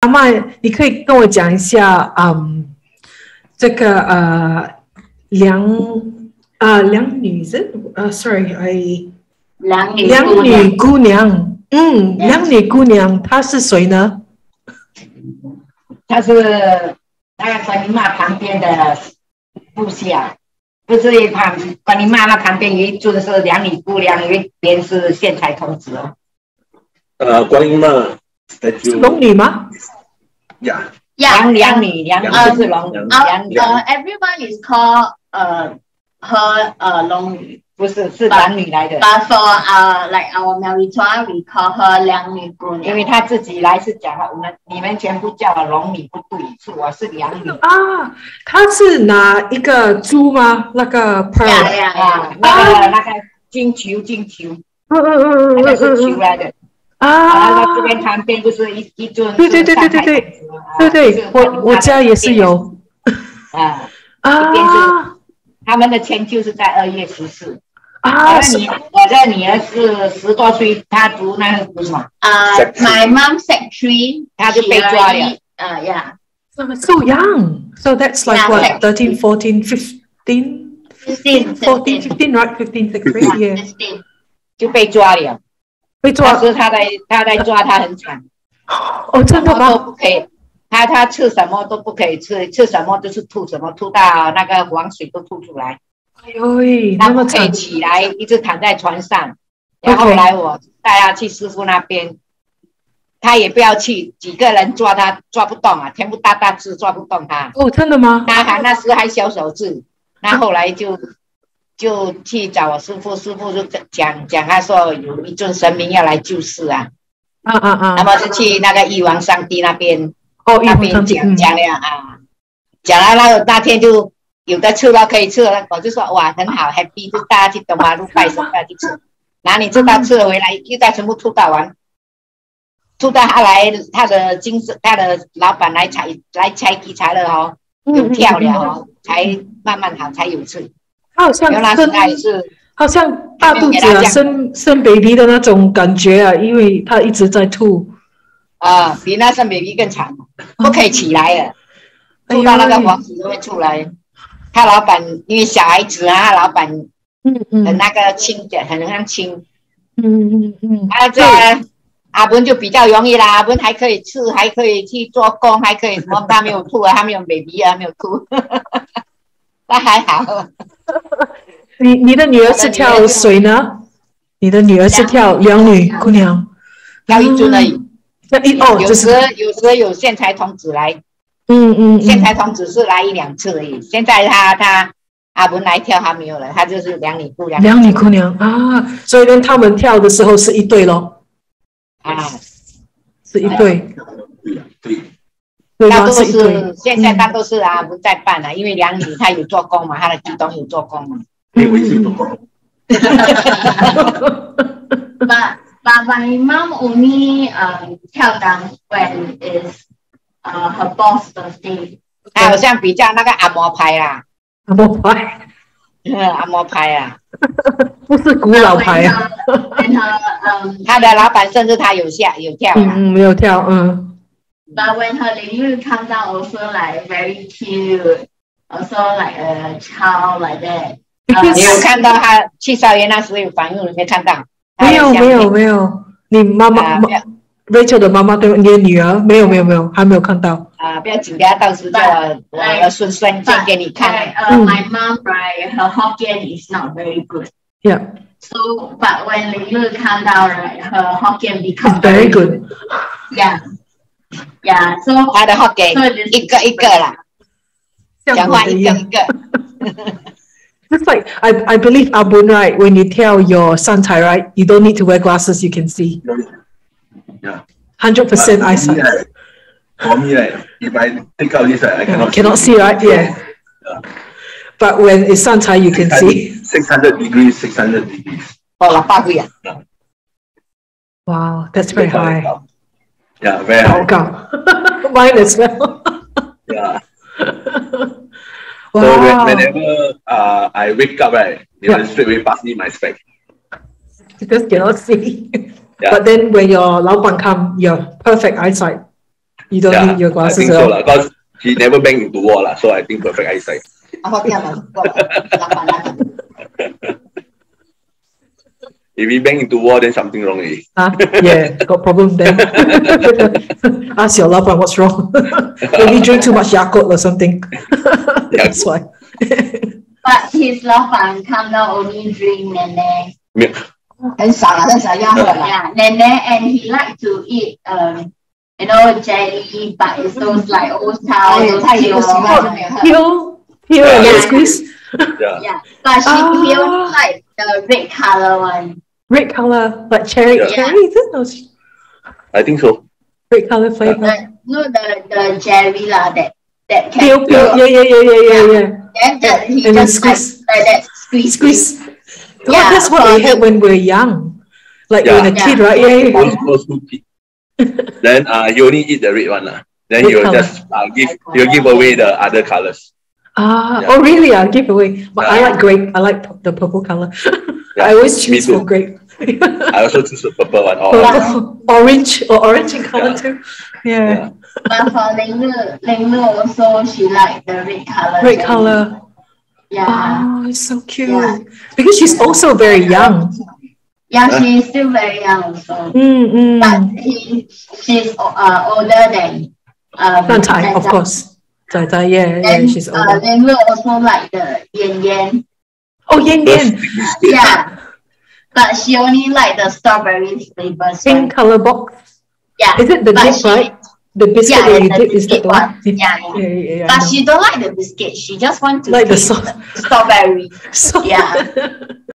阿嬷，你可以跟我讲一下，这个良女姑娘，良女姑娘她是谁呢？她是管你妈旁边的部下，不是管你妈那旁边有一尊是良女姑娘，有一边是县太童子哦。管你妈。 龙女吗？Yeah. Yeah. Everyone is called her Long Nu. 不是，是良女来的。But for like our Maritime, we call her 良女姑娘。因为她自己来是讲了，你们全部叫龙女不对，是我是良女啊。她是拿一个珠吗？那个 pearl， 那个金球。那个是球来的。 啊，这边旁边就是一尊，对，我家也是有，啊，他们的迁就是在2月14日啊。我的女儿是10多岁，她读那个读什么？My mom sec three， 她就被抓了。Yeah. So young. So that's like what 13, 14, 15, right? 15th grade. Yeah. 就被抓了。 被抓，当时他在抓他很惨。哦，真的吗？不可以，他吃什么都不可以吃，吃什么就是吐什么，吐到那个黄水都吐出来。哎呦，那么惨！起来，一直躺在床上。然后后来我带他去师傅那边，他也不要去，几个人抓他抓不动啊，全部大只抓不动他。哦，真的吗？他还那时还小手指，那后来就去找我师傅，师傅就讲，他说有一尊神明要来救世啊，那么就去那个玉皇上帝那边，那边讲了那天就有的吃了可以吃了，我就说哇很好 ，happy， 就大家去东华路拜神去吃，然后你知道吃了回来又再全部吐到他来，他的老板来采集了哦，又跳了哦，才慢慢好才有吃。 好像大肚子啊，生 baby 的那种感觉啊，因为他一直在吐啊，比那生 baby 更惨，不可以起来了，吐到那个黄水都会出来。他老板因为小孩子啊，老板的那个亲的很像亲，啊这阿文就比较容易啦，阿文还可以吃，还可以去做工，还可以什么，他没有吐啊，他没有 baby 啊，没有吐。 那还好，你的女儿是跳谁呢？你的女儿是跳良女姑娘，跳一尊而已。有时有县才童子来，县才童子是来1、2次而已。现在他阿文来跳他没有了，他就是良女姑娘。良女姑娘啊，所以跟他们跳的时候是一对咯。啊，是一对。对。 那都是现在，那都是啊，不再办了，因为梁女她有做工嘛，她的股东有做工嘛。But my mom only tell them when is her boss birthday。哎，我像比较那个按摩牌啦。按摩牌。按摩牌啊，不是古老牌啊。他的老板甚至他有跳。没有跳，But when her Ling Lu comes out, also like very cute, also like a child like that. 你有看到她去校园那时有反应，没看到？没有，你妈妈 Rachel 的妈妈对你的女儿没有，还没有看到。啊，不要紧，等下到时叫我孙给你看。My mom, right? Her Hokkien is not very good. Yeah. So, but when Ling Lu comes out, right? Her Hokkien becomes very good. Yeah. Yeah, so 他的 Hokkien 一个啦，讲话一个。It's like I believe Abun right when you tell your santai right, you don't need to wear glasses, you can see. Yeah. 100% eyesight. For me, right, if I take out this, I cannot see right. Yeah. But when it's santai, you can see. 600 degrees. 哦，800呀。Wow, that's very high. Yeah, very high. Mine as well. Yeah. So whenever I wake up, right, they will straight away pass me my spec. Because you cannot see. But then when your 老板 come, your perfect eyesight. You don't need your glasses. I think so, because she never banged into wall, so I think perfect eyesight. If you bang into wall, then something wrong. Eh? Yeah, got problem then. Ask your loved one what's wrong. Maybe drink too much Yakult or something. That's why. But his loved one come now only drink Nene. Milk. Yeah, Nene, and he like to eat you know, jelly, but it's those like old style, those peel and squeeze. Yeah, but she peels like the red color one. Red color, like cherry, is it? No, I think so. Red color flavor. No, the cherry lah, that can peel. Yeah. Then he just squeeze like that, squeeze. Yeah, well, that's what we had when we were young, like when a kid, right? Yeah. Then he only eat the red one lah. Then he will just give away the other colors. Oh really? I'll give away. But I like grape. I like the purple color. I always choose for grape. I also choose the purple one. Orange in color too. Yeah. But for Ling Lu also, she likes the red color. Red color. Yeah. Oh, it's so cute. Yeah. Because she's also very young. Yeah, she's still very young, so but she's older than Tai, of course. Tai, yeah, she's older. Ling Lu also like the Yan Yan. Oh, Yan Yan. Yeah, but she only like the strawberry flavor. Pink color box. Yeah, is it the dip, right? The biscuit that you dip is the one. Yeah. But she don't like the biscuit. She just wants to like the strawberry. Yeah.